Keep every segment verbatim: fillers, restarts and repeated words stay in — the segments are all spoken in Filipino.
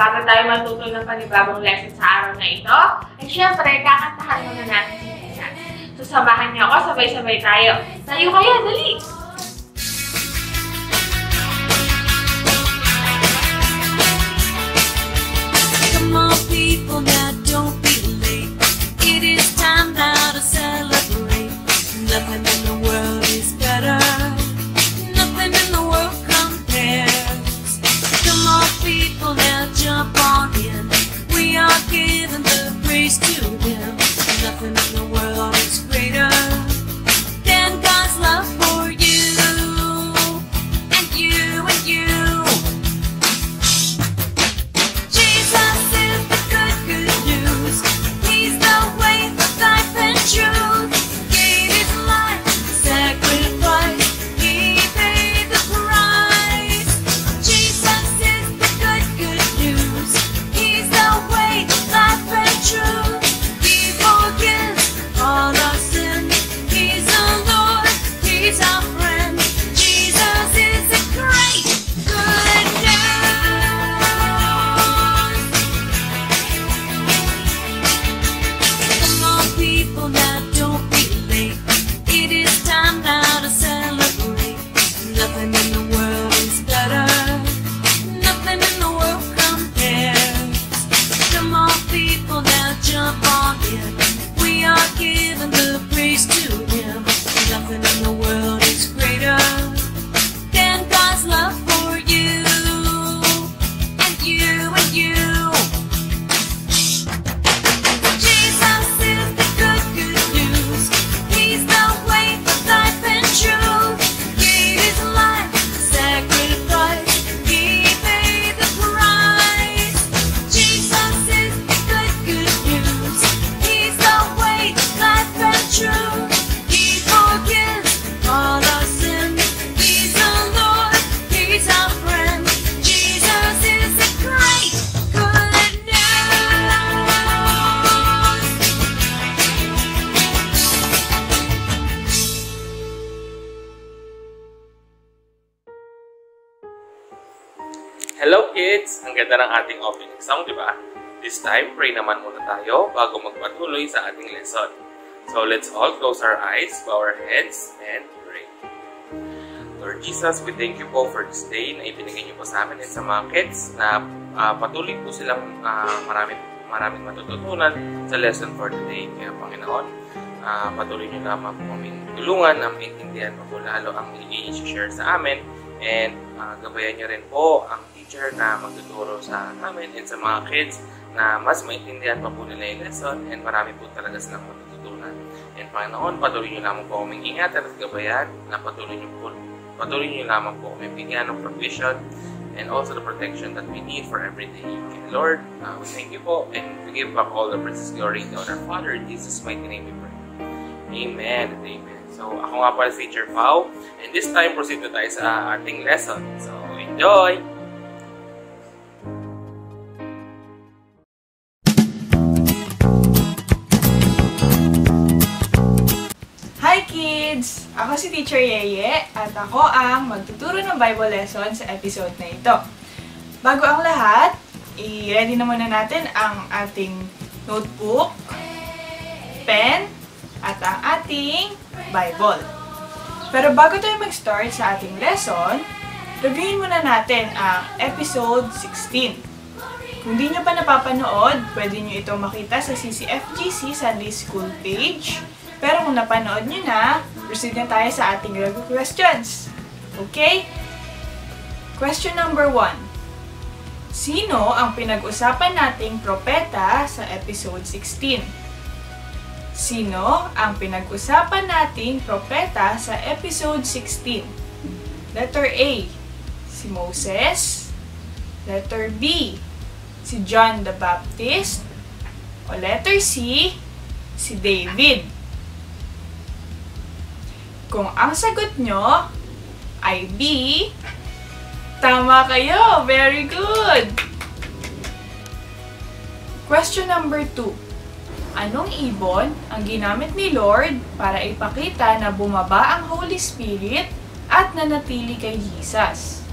bago tayo matuto ng panibagong lesson sa araw na ito, ay syempre, kakantahan muna natin sa isa. So, samahan niyo ako, sabay-sabay tayo. Tayo kayo, dali! Come on, people, now don't be late. It is time now to celebrate. Nothing in the world is better. Nothing in the world compares. Come on, people, now jump on in. We are giving the praise to Him. Nothing in the world is greater than God's love for you. And you, and you. Hello kids! Ang ganda ng ating open exam, di ba? This time, pray naman muna tayo bago magpatuloy sa ating lesson. So let's all close our eyes, bow our heads, and pray. Lord Jesus, we thank you po for this day na ibinigay niyo po sa amin at sa mga kids na uh, patuloy po silang uh, maraming, maraming matututunan sa lesson for today. Kaya Panginoon, uh, patuloy niyo lamang po aming tulungan, ang maintindihan po lalo ang i-share sa amin, and uh, gabayan niyo rin po ang na magtuturo sa amin and sa mga kids na mas maintindihan pa po nila yung lesson and marami po talaga silang matututunan. And Panginoon, patuloy nyo lamang po kaming ingatan at gabayan na patuloy nyo, po, patuloy nyo lamang po kaming bigyan ng provision and also the protection that we need for every day. And Lord, uh, we thank you po and we give back all the precious glory to our Father, Jesus' mighty name we pray. Amen and amen. So, ako nga pala si Teacher Pao and this time proceed na tayo sa ating lesson. So, enjoy! Ako si Teacher Yeye at ako ang magtuturo ng Bible lesson sa episode na ito. Bago ang lahat, i-ready na muna natin ang ating notebook, pen, at ang ating Bible. Pero bago tayo mag-start sa ating lesson, reviewin muna natin ang episode sixteen. Kung di nyo pa napapanood, pwede nyo ito makita sa C C F G C Sunday School page. Pero kung napanood nyo na, proceed na tayo sa ating review questions. Okay? Question number one. Sino ang pinag-usapan nating propeta sa episode sixteen? Sino ang pinag-usapan nating propeta sa episode sixteen? Letter A, si Moses. Letter B, si John the Baptist. O letter C, si David. Kung ang sagot nyo ay B, tama kayo! Very good! Question number two. Anong ibon ang ginamit ni Lord para ipakita na bumaba ang Holy Spirit at nanatili kay Jesus?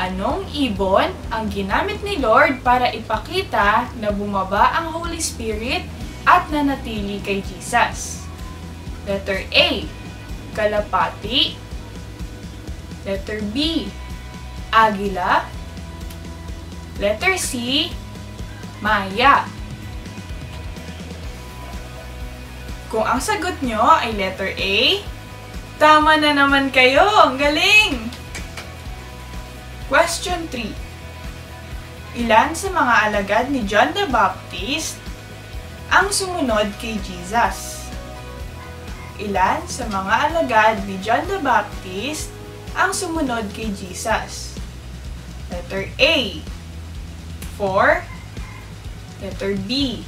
Anong ibon ang ginamit ni Lord para ipakita na bumaba ang Holy Spirit at nanatili kay Jesus? Letter A, kalapati. Letter B, agila. Letter C, maya. Kung ang sagot nyo ay letter A, tama na naman kayo! Ang galing! Question three. Ilan sa mga alagad ni John the Baptist ang sumunod kay Jesus? Ilan sa mga alagad ni John the Baptist ang sumunod kay Jesus? Letter A, four. Letter B,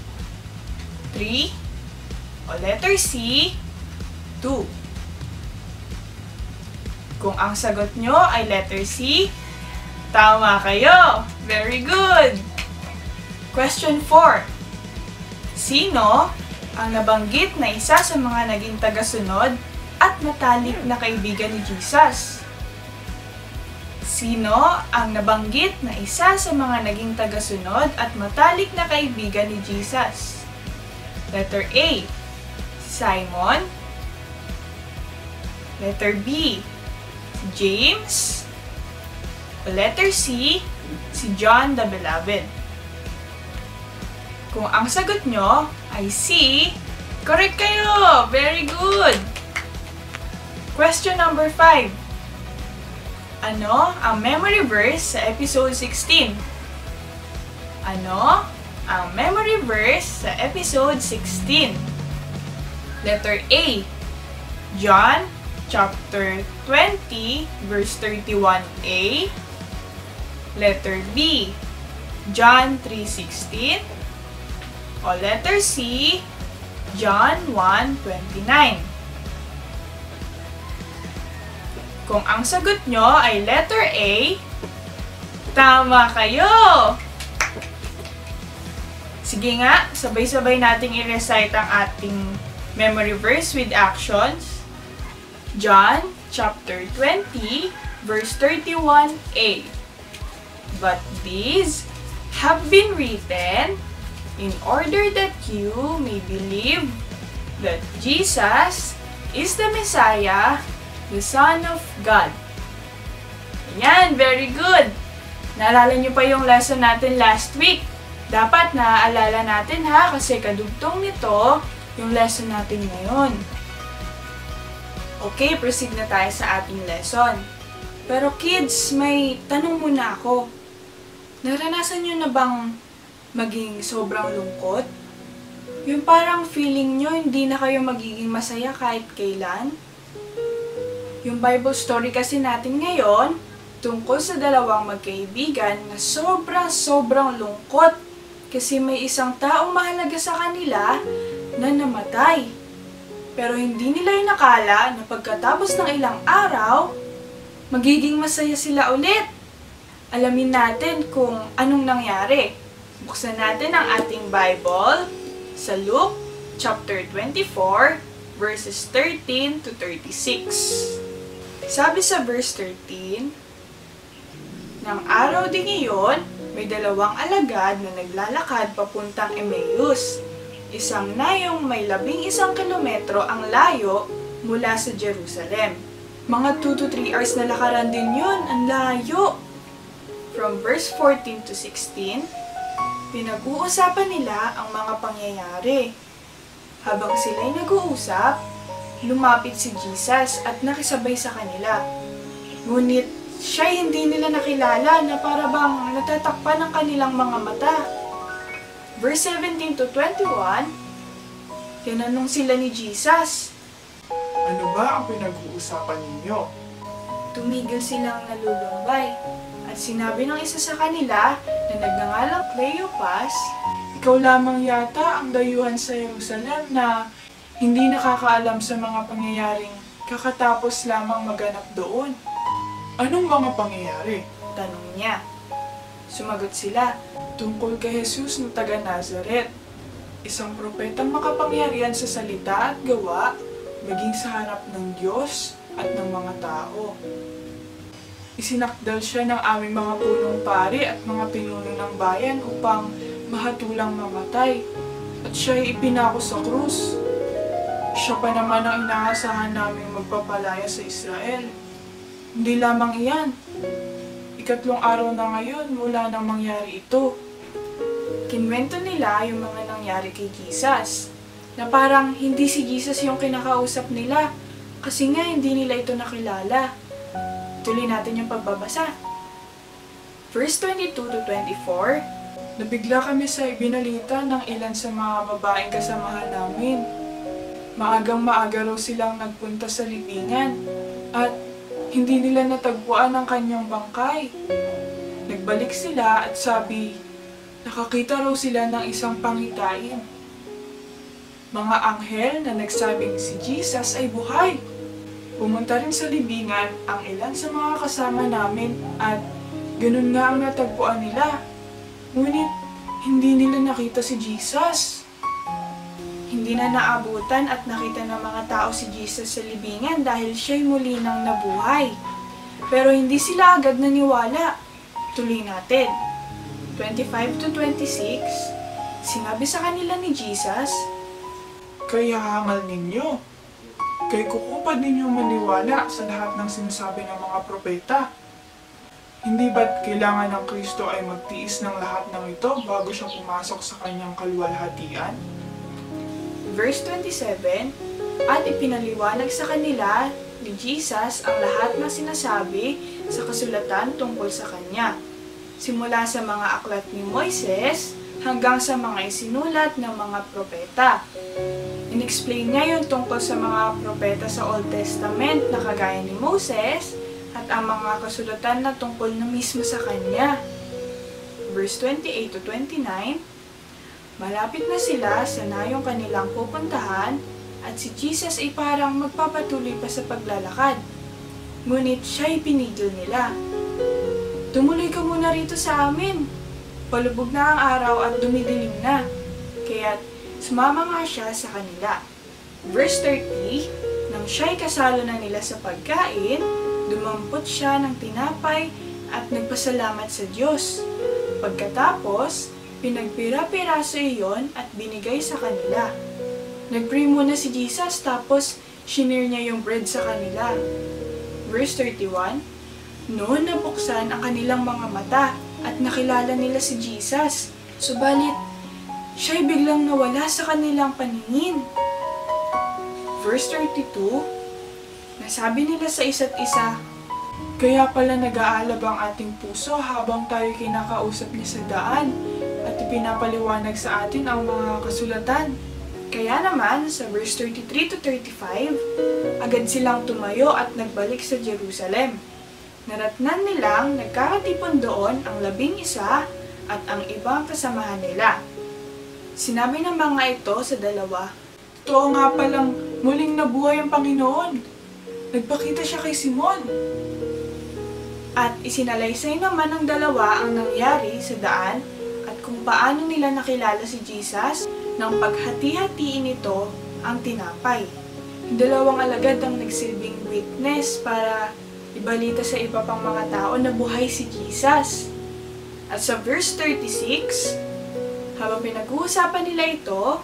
three. O letter C, two. Kung ang sagot nyo ay letter C, tama kayo! Very good! Question four. Sino ang nabanggit na isa sa mga naging tagasunod at matalik na kaibigan ni Jesus? Sino ang nabanggit na isa sa mga naging tagasunod at matalik na kaibigan ni Jesus? Letter A, Simon. Letter B, James. Letter C, si John the Beloved. Kung ang sagot nyo ay C, correct kayo! Very good! Question number five. Ano ang memory verse sa episode sixteen? Ano ang memory verse sa episode sixteen? Letter A, John chapter twenty, verse thirty-one a. Letter B, John three sixteen. O letter C, John one twenty-nine. Kung ang sagot nyo ay letter A, tama kayo! Sige nga, sabay-sabay nating i-recite ang ating memory verse with actions. John chapter twenty, verse thirty-one a. But these have been written in order that you may believe that Jesus is the Messiah, the Son of God. Ayan, very good! Naalala nyo pa yung lesson natin last week. Dapat naaalala natin ha, kasi kadugtong nito yung lesson natin ngayon. Okay, proceed na tayo sa ating lesson. Pero kids, may tanong muna ako. Naranasan nyo na bang maging sobrang lungkot? Yung parang feeling nyo, hindi na kayo magiging masaya kahit kailan? Yung Bible story kasi natin ngayon, tungkol sa dalawang magkaibigan na sobrang-sobrang lungkot kasi may isang taong mahalaga sa kanila na namatay. Pero hindi nila inakala na pagkatapos ng ilang araw, magiging masaya sila ulit. Alamin natin kung anong nangyari. Buksan natin ang ating Bible sa Luke chapter twenty-four, verses thirteen to thirty-six. Sabi sa verse thirteen, nang araw din iyon, may dalawang alagad na naglalakad papuntang Emmaus, isang nayong may labing isang kilometro ang layo mula sa Jerusalem. Mga two to three hours na lakaran din yun, ang layo. From verse fourteen to sixteen, pinag-uusapan nila ang mga pangyayari. Habang sila'y nag-uusap, lumapit si Jesus at nakisabay sa kanila. Ngunit siya'y hindi nila nakilala na para bang natatakpan ang kanilang mga mata. Verse seventeen to twenty-one, tinanong sila ni Jesus, ano ba ang pinag-uusapan ninyo? Tumigil silang nalulumbay. At sinabi ng isa sa kanila na nagngangalang Cleopas, ikaw lamang yata ang dayuhan sa Jerusalem na hindi nakakaalam sa mga pangyayaring kakatapos lamang maganap doon. Anong mga pangyayari? Tanong niya. Sumagot sila, tungkol kay Jesus na taga Nazaret, isang propetang makapangyarihan sa salita at gawa, maging sa harap ng Diyos at ng mga tao. Isinakdal siya ng aming mga punong pari at mga pinuno ng bayan upang mahatulang mamatay, at siya'y ipinako sa krus. Siya pa naman ang inaasahan naming magpapalaya sa Israel. Hindi lamang iyan, ikatlong araw na ngayon mula nang mangyari ito. Kinwento nila yung mga nangyari kay Jesus, na parang hindi si Jesus yung kinakausap nila, kasi nga hindi nila ito nakilala. Tuloy natin yung pagbabasa. Verse twenty-two to twenty-four. Nabigla kami sa ibinalita ng ilan sa mga babaeng kasamahan namin. Maagang-maaga raw silang nagpunta sa libingan at hindi nila natagpuan ang kanyang bangkay. Nagbalik sila at sabi, nakakita raw sila ng isang pangitain. Mga anghel na nagsabing si Jesus ay buhay. Pumunta rin sa libingan ang ilan sa mga kasama namin at ganun nga ang natagpuan nila. Ngunit hindi nila nakita si Jesus. Hindi na naabutan at nakita ng mga tao si Jesus sa libingan dahil siya'y muli nang nabuhay. Pero hindi sila agad naniwala. Tuloy natin. twenty-five to twenty-six, sinabi sa kanila ni Jesus, kaya hangal ninyo. Kaya kukupad ninyo maniwala sa lahat ng sinasabi ng mga propeta. Hindi ba't kailangan ng Kristo ay magtiis ng lahat ng ito bago siya pumasok sa kanyang kaluwalhatian? Verse twenty-seven, at ipinaliwanag sa kanila ni Jesus ang lahat ng sinasabi sa kasulatan tungkol sa kanya. Simula sa mga aklat ni Moses hanggang sa mga isinulat ng mga propeta. In-explain niya yung tungkol sa mga propeta sa Old Testament na kagaya ni Moses at ang mga kasulatan na tungkol na mismo sa kanya. Verse twenty-eight to twenty-nine, malapit na sila sa nayong kanilang pupuntahan at si Jesus ay parang magpapatuloy pa sa paglalakad. Ngunit siya'y pinigil nila. Tumuloy ka muna rito sa amin. Palubog na ang araw at dumidilim na. Kaya't sumama nga siya sa kanila. Verse thirty, nang siya'y kasalo na nila sa pagkain, dumampot siya ng tinapay at nagpasalamat sa Diyos. Pagkatapos, pinagpira-piraso iyon at binigay sa kanila. Nag-pray muna si Jesus tapos shinare niya yung bread sa kanila. Verse thirty-one, noon nabuksan ang kanilang mga mata at nakilala nila si Jesus. Subalit, siya'y biglang nawala sa kanilang paningin. Verse thirty-two, nasabi nila sa isa't isa, kaya pala nag-aalab ang ating puso habang tayo kinakausap niya sa daan at ipinapaliwanag sa atin ang mga kasulatan. Kaya naman, sa verse thirty-three to thirty-five, agad silang tumayo at nagbalik sa Jerusalem. Naratnan nilang nagkakatipon doon ang labing isa at ang ibang kasamahan nila. Sinabi ng mga ito sa dalawa, totoo nga palang muling nabuhay ang Panginoon. Nagpakita siya kay Simon. At isinalaysay naman ng dalawa ang nangyari sa daan at kung paano nila nakilala si Jesus nang paghati-hatiin ito ang tinapay. Dalawang alagad ang nagsilbing witness para ibalita sa iba pang mga tao na buhay si Jesus. At sa verse thirty-six, habang pinag-uusapan nila ito,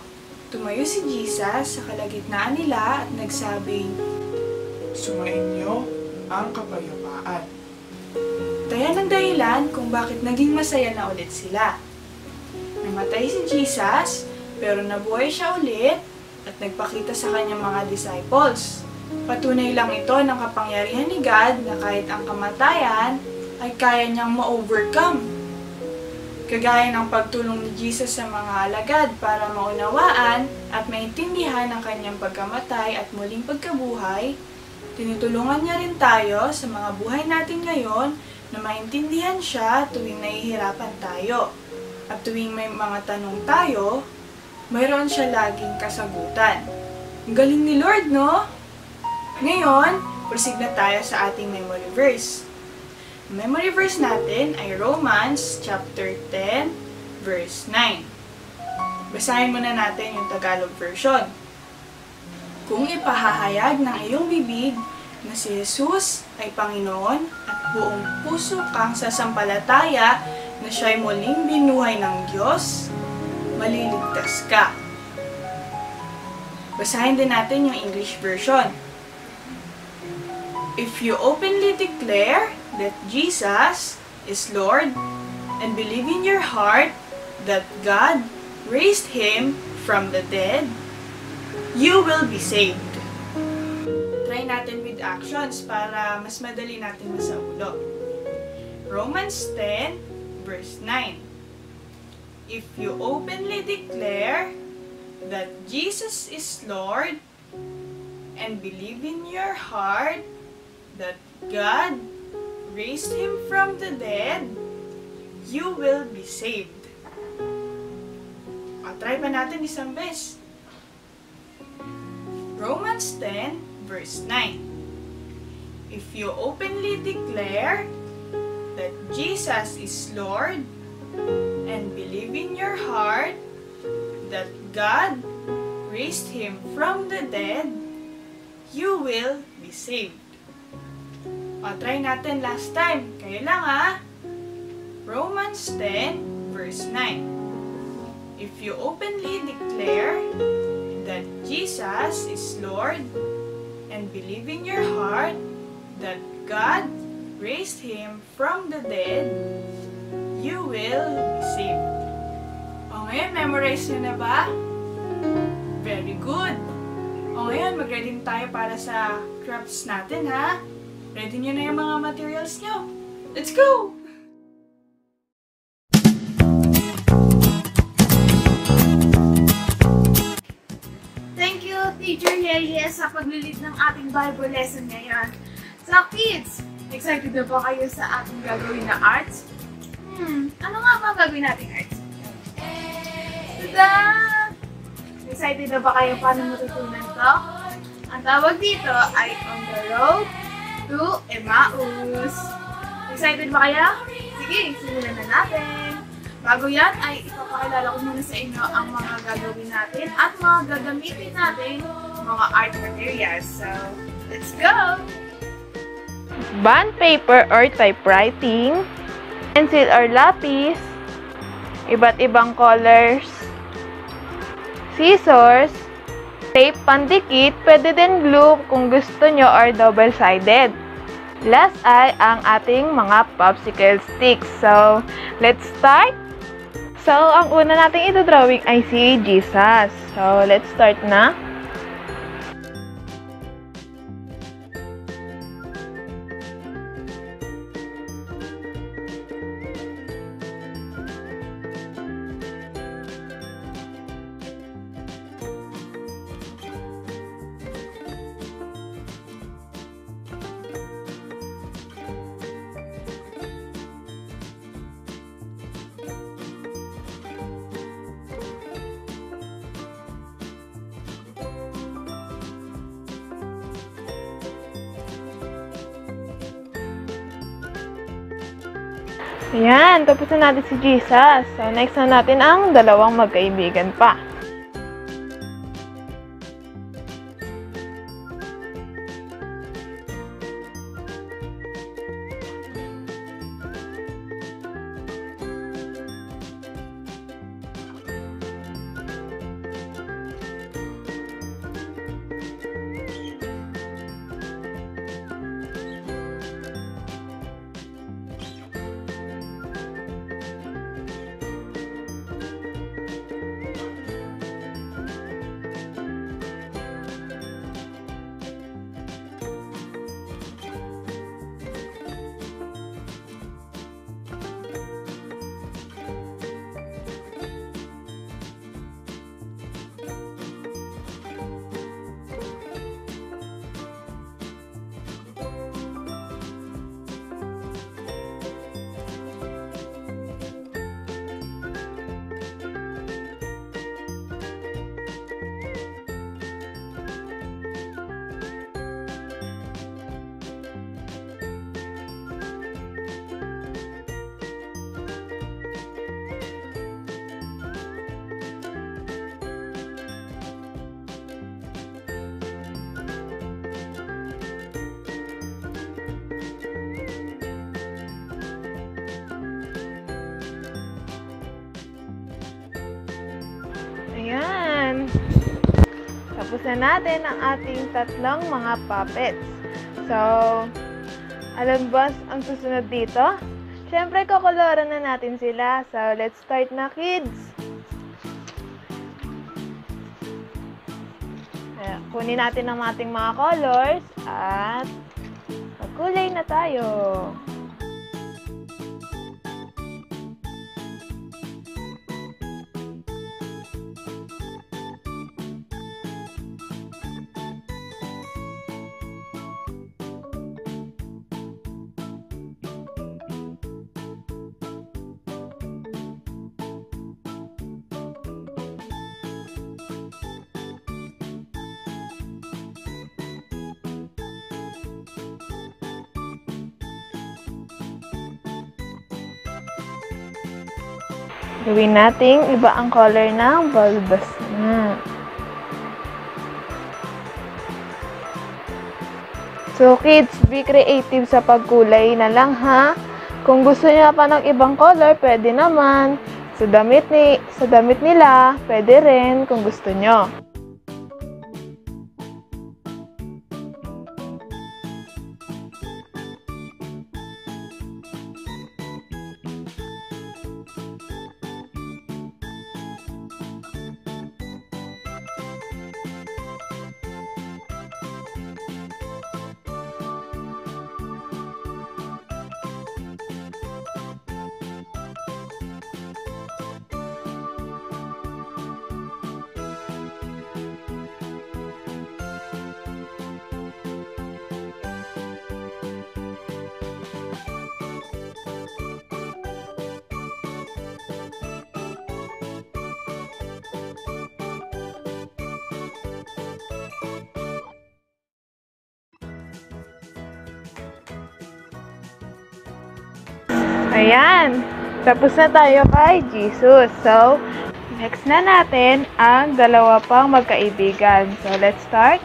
tumayo si Jesus sa kalagitnaan nila at nagsabi, sumainyo ang kapayapaan. Tayan ang dahilan kung bakit naging masaya na ulit sila. Namatay si Jesus, pero nabuhay siya ulit at nagpakita sa kanyang mga disciples. Patunay lang ito ng kapangyarihan ni God na kahit ang kamatayan ay kaya niyang ma-overcome. Kagaya ng pagtulong ni Jesus sa mga alagad para maunawaan at maintindihan ang kanyang pagkamatay at muling pagkabuhay, tinutulungan niya rin tayo sa mga buhay natin ngayon na maintindihan siya tuwing nahihirapan tayo. At tuwing may mga tanong tayo, mayroon siya laging kasagutan. Ang galing ni Lord, no? Ngayon, proceed na tayo sa ating memory verse. Memory verse natin ay Romans chapter ten, verse nine. Basahin muna natin yung Tagalog version. Kung ipahahayag ng iyong bibig na si Jesus ay Panginoon at buong puso kang sasampalataya na siya'y muling binuhay ng Diyos, maliligtas ka. Basahin din natin yung English version. If you openly declare that Jesus is Lord and believe in your heart that God raised Him from the dead, you will be saved. Try natin with actions para mas madali natin masaulo. Romans ten, verse nine. If you openly declare that Jesus is Lord and believe in your heart that God raised Him from the dead, you will be saved. O, try pa natin isang bes. Romans ten, verse nine. If you openly declare that Jesus is Lord and believe in your heart that God raised Him from the dead, you will be saved. O, try natin last time. Kayo lang ha. Romans ten, verse nine. If you openly declare that Jesus is Lord and believe in your heart that God raised Him from the dead, you will be saved. O ngayon, memorize nyo na ba? Very good! O ngayon, mag-ready tayo para sa crafts natin ha? Ready nyo na yung mga materials nyo. Let's go! Thank you, Teacher Yeye, sa paglilid ng ating Bible lesson ngayon. So, kids, excited na ba kayo sa ating gagawin na arts? Hmm, ano nga ba gagawin natin arts? Tada! Excited na ba kayo paano matutunan to? Ang tawag dito ay On the Road to Emmaus. Excited ba kayo? Sige, simulan na natin. Bago yan ay ipapakilala ko muna sa inyo ang mga gagawin natin at mga gagamitin natin mga art materials. So, let's go! Bond paper or typewriting, pencil or lapis, iba't ibang colors, scissors, tape pandikit, pwede din glue kung gusto nyo or double-sided. Last ay ang ating mga popsicle sticks. So, let's start! So, ang una nating ito-drawing ay si Jesus. So, let's start na. Ayan, tapos na natin si Jesus. So, next na natin ang dalawang magkaibigan pa. natapos na natin ang ating tatlong mga puppets. So, alam ba ang susunod dito? Siyempre, kukoloran na natin sila. So, let's start na, kids! Ayan, kunin natin ang ating mga colors at magkulay na tayo. Gawin natin iba ang color ng bulbas na. So kids, be creative sa pagkulay na lang ha. Kung gusto niya pa ng ibang color, pwede naman. Sa damit, ni, sa damit nila, pwede rin kung gusto nyo. Ayan, tapos na tayo kay Jesus. So, next na natin ang dalawa pang magkaibigan. So, let's start.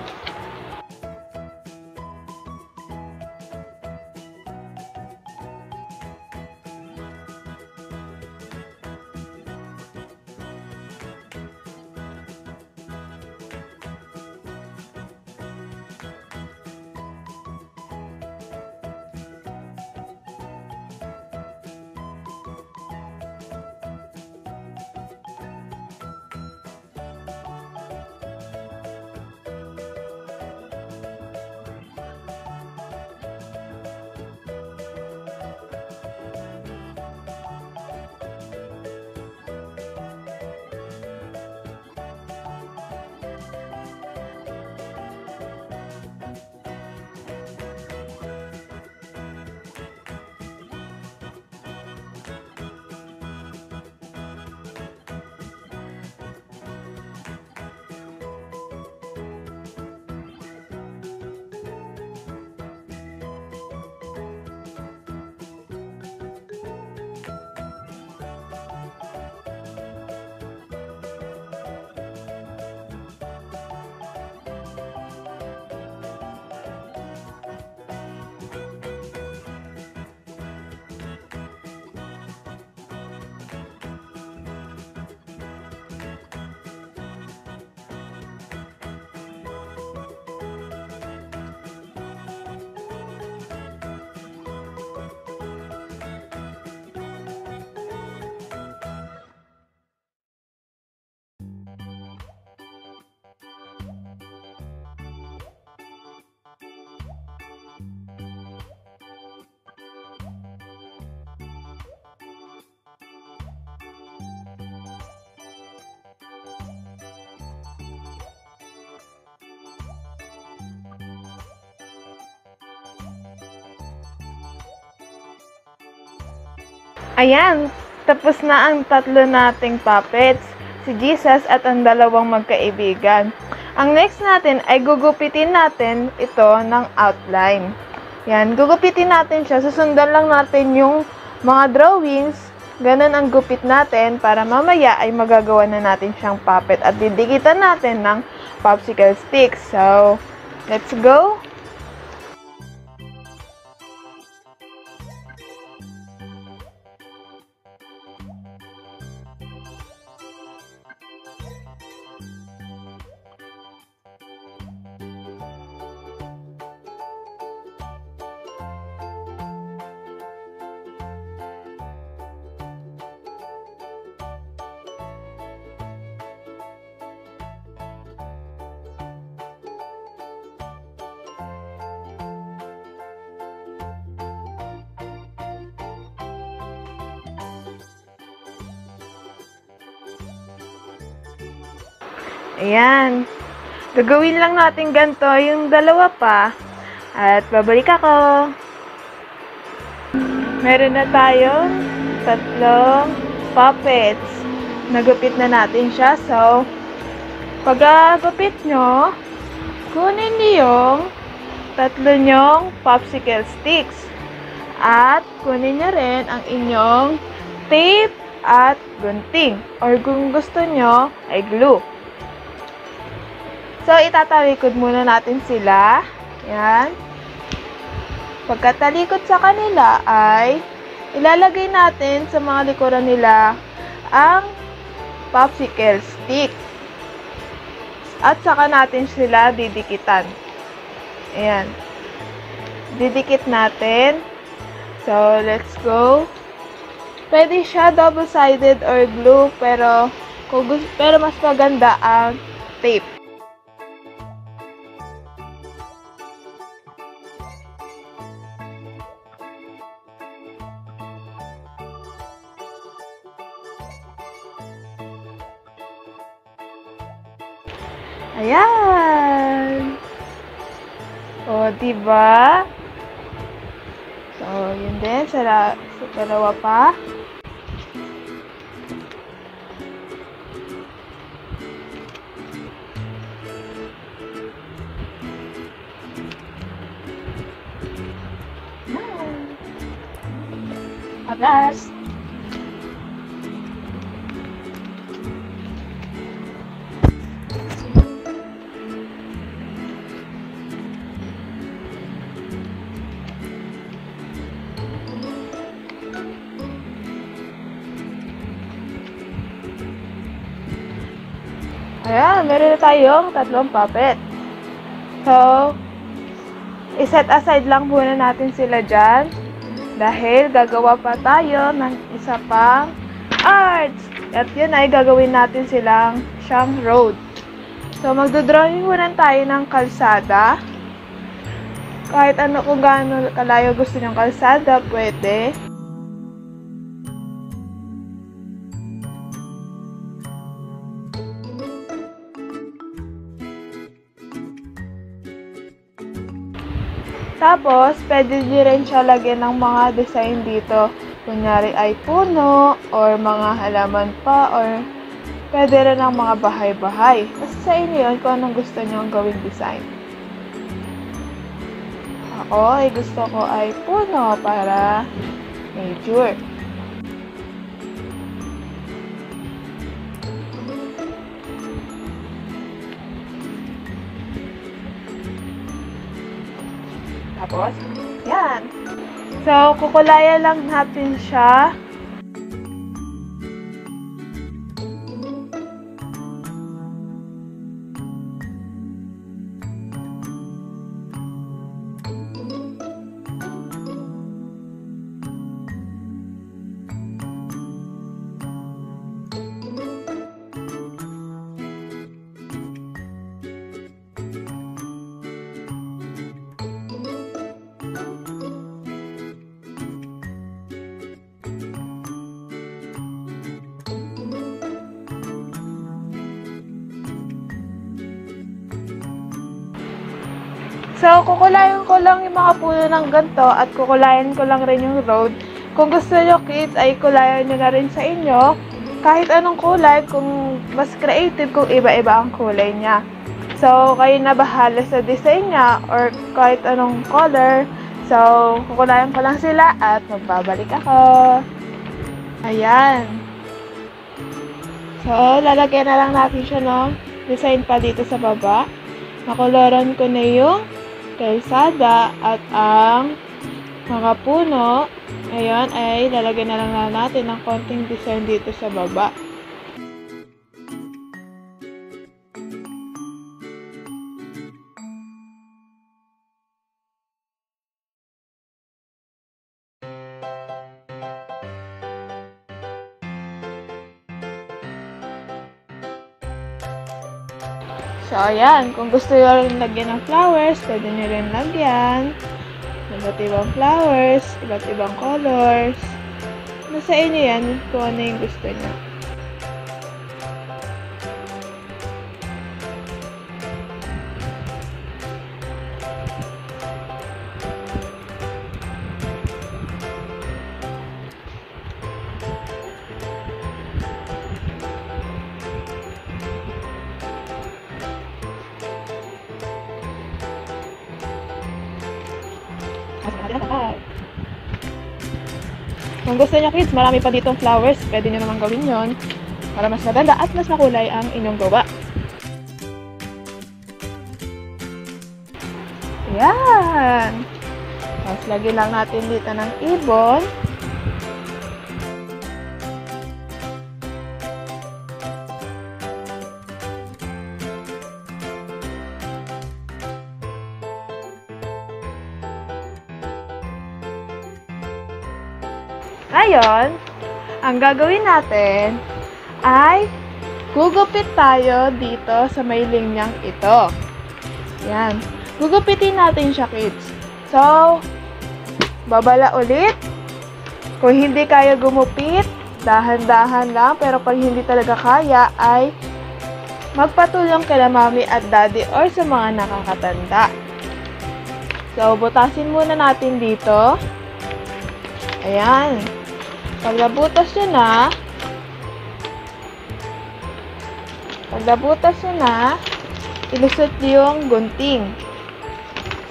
Ayan, tapos na ang tatlo nating puppets, si Jesus at ang dalawang magkaibigan. Ang next natin ay gugupitin natin ito ng outline. Yan, gugupitin natin siya. Susundan lang natin yung mga drawings. Ganun ang gupit natin para mamaya ay magagawa na natin siyang puppet at didikitan natin ng popsicle sticks. So, let's go! Ayan. Gagawin lang natin ganito yung dalawa pa. At babalik ako. Meron na tayo tatlong puppets. Nagupit na natin siya. So, pag-agupit nyo, kunin niyo yung tatlo nyong popsicle sticks. At kunin nyo rin ang inyong tape at gunting. Or kung gusto nyo, ay glue. So, itatalikod muna natin sila. Yan. Pagkatalikod sa kanila ay ilalagay natin sa mga likuran nila ang popsicle stick. At saka natin sila didikitan. Ayan. Didikit natin. So, let's go. Pwede siya double-sided or glue, pero kung, pero mas maganda ang tape. Ayan! O, diba? So, yun din. Sa, sa dalawa pa. Agas! Ayan, meron na tayong tatlong puppet. So, iset aside lang muna natin sila dyan. Dahil gagawa pa tayo ng isa pang arts. At yun ay gagawin natin silang siyang road. So, magdodrawing muna tayo ng kalsada. Kahit ano kung gaano kalayo gusto niyong kalsada, pwede. Tapos, pwede nyo rin siya lagyan ng mga design dito. Kunyari ay puno, or mga halaman pa, or pwede rin ng mga bahay-bahay. Basta sa inyo yun kung anong gusto nyo ang gawing design. Ako, ay gusto ko ay puno para nature. Tapos, yan. So, kukulaya lang natin siya. So, kukulayan ko lang yung mga puno ng ganito at kukulayan ko lang rin yung road. Kung gusto nyo, kids, ay kulayan nyo na rin sa inyo. Kahit anong kulay, kung mas creative, kung iba-iba ang kulay niya. So, kayo na bahala sa design niya or kahit anong color. So, kukulayan ko lang sila at magbabalik ako. Ayan. So, lalagyan na lang natin siya ng design pa dito sa baba. Nakoloran ko na yung kalsada at ang mga puno. Ngayon ay lalagyan na lang natin ng konting design dito sa baba. So, ayan. Kung gusto nyo rin lagyan ng flowers, pwede nyo rin lagyan. Iba't ibang flowers, iba't ibang colors. Nasa inyo yan kung ano yung gusto nyo. lahat. Kung gusto niyo kids, marami pa ditong flowers. Pwede niyo naman gawin yon para mas maganda at mas makulay ang inyong gawa. Ayan! Mas lagi lang natin dito ng ibon. Ngayon, ang gagawin natin ay gugupit tayo dito sa may linyang ito. Yan. Gugupitin natin siya, kids. So, babala ulit. Kung hindi kaya gumupit, dahan-dahan lang. Pero pag hindi talaga kaya, ay magpatulong kila mami at daddy or sa mga nakakatanda. So, butasin muna natin dito. Ayan. Pag nabutas nyo na, pag nabutas nyo na, ilusot yung gunting.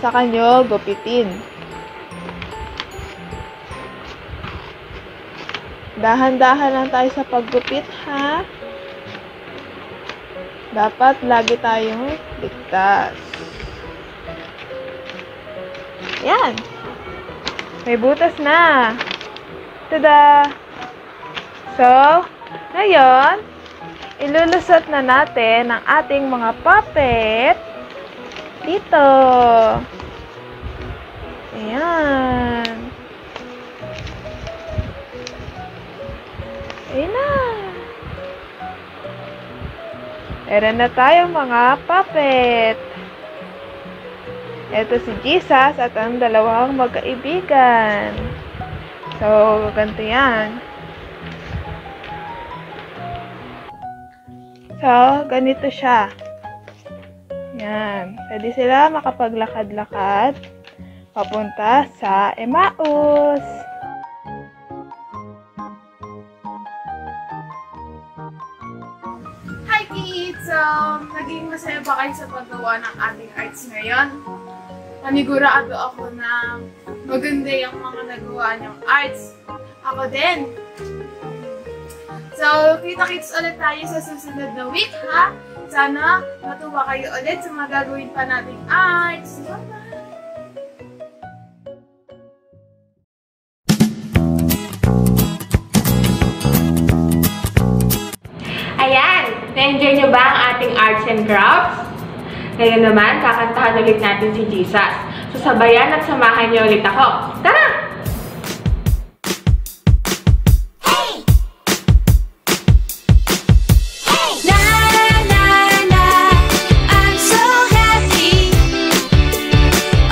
Saka nyo gupitin. Dahan-dahan lang tayo sa paggupit, ha? Dapat lagi tayong ligtas. Ayan. May butas na. Tada! So, ngayon, ilulusot na natin ang ating mga puppet dito. Ayan. Ayan na. Meron na tayong mga puppet. Ito si Jesus at ang dalawang magkaibigan. So, ganito yan. So, ganito siya. Yan. Pwede sila makapaglakad-lakad papunta sa Emmaus. Hi kids! So, naging masaya ba kayo sa paggawa ng ating arts ngayon? Panigurado ako na maganda yung mga nagawa niyong arts. Ako din. So, kita-kits ulit tayo sa susunod na week, ha? Sana matuwa kayo ulit sa mga gagawin pa nating arts. Bye-bye! Ayan! Na-enjoy niyo ba ang ating arts and crafts? Ngayon naman, kakantahan ulit natin si Jesus. So, sabayan at samahan niyo ulit ako. Tara! Hey! Hey! Na, na, na, I'm so happy.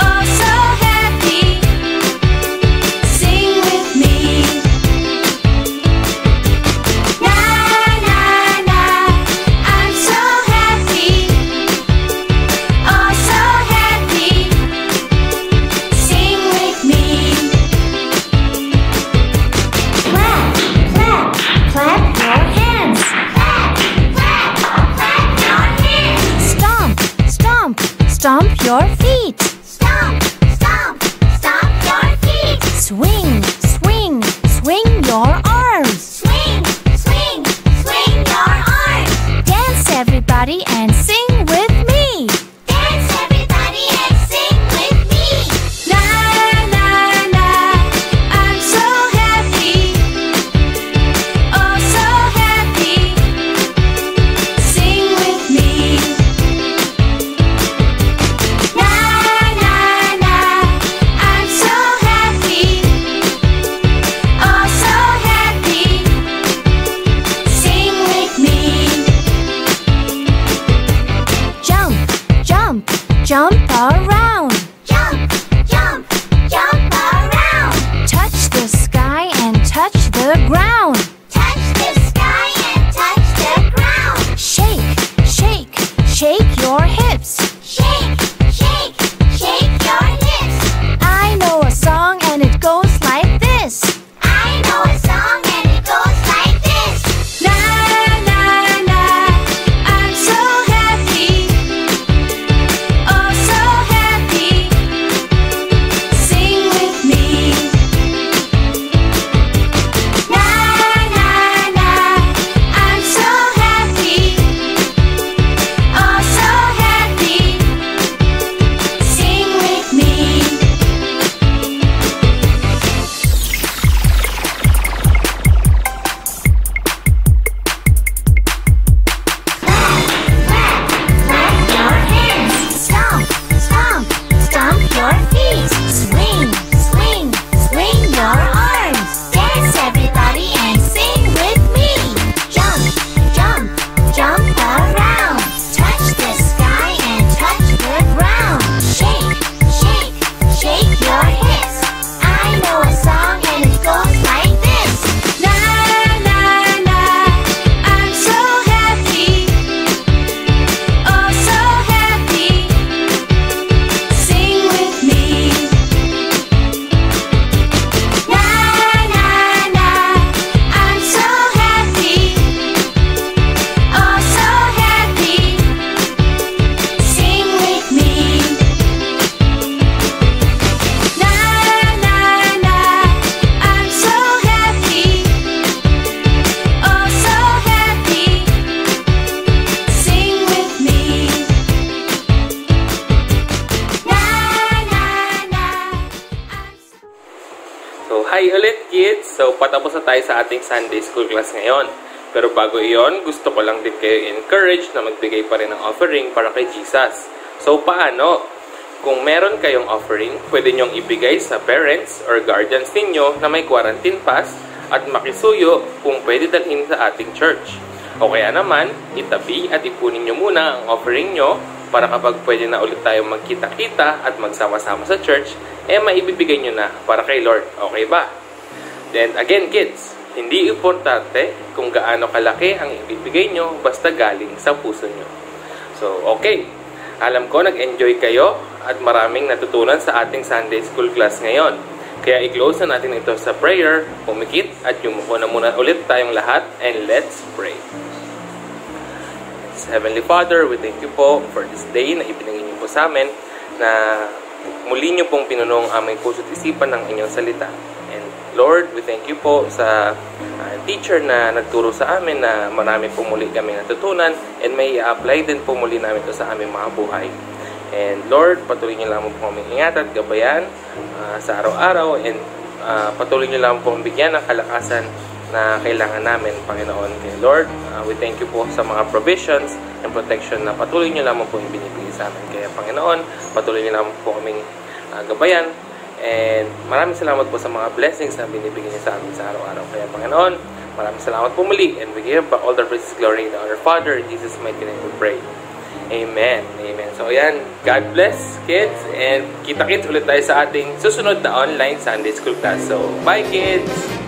Oh, so happy. Sing with me. Na, na, na, I'm so happy. Oh, so happy. Sing with me. Clap, clap, clap your hands. Clap, clap, clap your hands. Stomp, stomp, stomp your feet. Stomp, stomp, stomp your feet. Swing, swing, swing your arms. Swing, swing, swing your arms. Dance everybody and sing with me. Dance everybody and sing with me. Na na na, I'm so happy. Oh so happy. Sing with me. Na na na, I'm so happy. Oh so happy. Sing with me. Jump, jump, jump around. Jump, jump, jump around. Touch the sky and touch the ground. Touch the sky and touch the ground. Shake, shake, shake your hips. Shake, shake, shake your hips. I know a song and it goes like this. I know a song and it goes like this. Na na na, I'm so happy. Oh so happy. kids. So, patapos na tayo sa ating Sunday School class ngayon. Pero bago iyon, gusto ko lang din kayo encourage na magbigay pa rin ng offering para kay Jesus. So, paano? Kung meron kayong offering, pwede nyong ibigay sa parents or guardians ninyo na may quarantine pass at makisuyo kung pwede dalhin sa ating church. O kaya naman, itabi at ipunin nyo muna ang offering nyo para kapag pwede na ulit tayong magkita-kita at magsama-sama sa church, eh maibibigay nyo na para kay Lord. Okay ba? Then again, kids, hindi importante kung gaano kalaki ang ibibigay nyo basta galing sa puso nyo. So, okay. Alam ko nag-enjoy kayo at maraming natutunan sa ating Sunday School class ngayon. Kaya i-close na natin ito sa prayer, pumikit at yumuko na muna ulit tayong lahat, and let's pray. Heavenly Father, we thank you po for this day na ibinigay niyo po sa amin na muli niyo pong pinunong aming puso't isipan ng inyong salita. And Lord, we thank you po sa uh, teacher na nagturo sa amin na marami pong muli kami natutunan and may i-apply din po muli namin ito sa aming mga buhay. And Lord, patuloy niyo lamang po kami ingat at gabayan uh, sa araw-araw and uh, patuloy niyo lamang po bigyan ng kalakasan na kailangan namin, Panginoon. Kay Lord, uh, we thank you po sa mga provisions and protection na patuloy nyo lamang po yung binibigay sa amin. Kaya, Panginoon, patuloy nyo lamang po kaming uh, gabayan. And maraming salamat po sa mga blessings na binibigay niyo sa amin sa araw-araw. Kaya, Panginoon, maraming salamat po muli. And we give back all the praises, glory to our Father, in Jesus' mighty name we pray. Amen. Amen. So, ayan. God bless, kids. And kita-kits ulit tayo sa ating susunod na online Sunday School class. So, bye, kids!